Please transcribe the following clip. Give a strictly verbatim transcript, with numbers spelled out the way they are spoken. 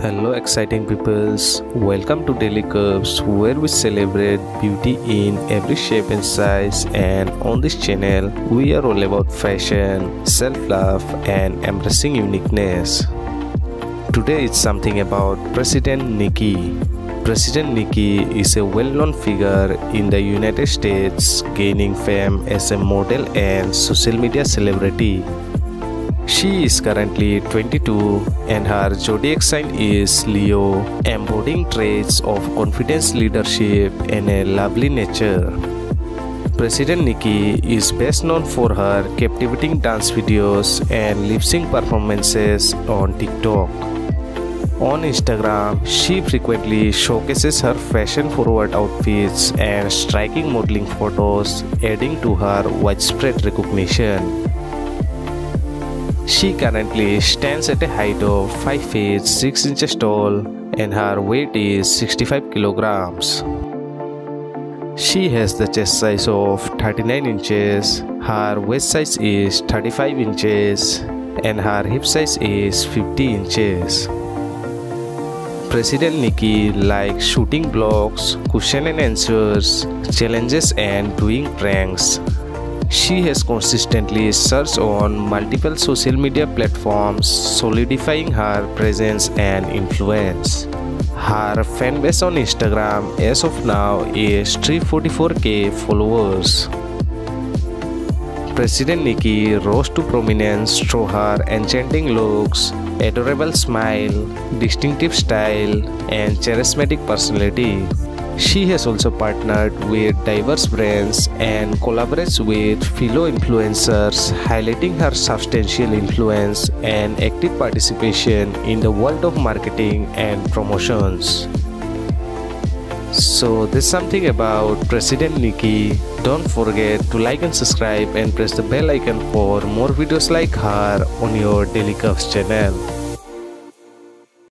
Hello exciting peoples, welcome to Dailycurves, where we celebrate beauty in every shape and size, and on this channel we are all about fashion, self-love and embracing uniqueness. Today it's something about PresidentNiki. PresidentNiki is a well-known figure in the United States, gaining fame as a model and social media celebrity. She is currently twenty-two and her zodiac sign is Leo, embodying traits of confidence, leadership and a lovely nature. PresidentNiki is best known for her captivating dance videos and lip-sync performances on TikTok. On Instagram, she frequently showcases her fashion-forward outfits and striking modeling photos, adding to her widespread recognition. She currently stands at a height of five feet six inches tall and her weight is sixty-five kilograms. She has the chest size of thirty-nine inches, her waist size is thirty-five inches and her hip size is fifty inches. PresidentNiki likes shooting blogs, question and answers, challenges and doing pranks. She has consistently searched on multiple social media platforms, solidifying her presence and influence. Her fan base on Instagram as of now is three hundred forty-four K followers. PresidentNiki rose to prominence through her enchanting looks, adorable smile, distinctive style, and charismatic personality. She has also partnered with diverse brands and collaborates with fellow influencers, highlighting her substantial influence and active participation in the world of marketing and promotions. So that's something about PresidentNiki. Don't forget to like and subscribe and press the bell icon for more videos like her on your Dailycurves channel.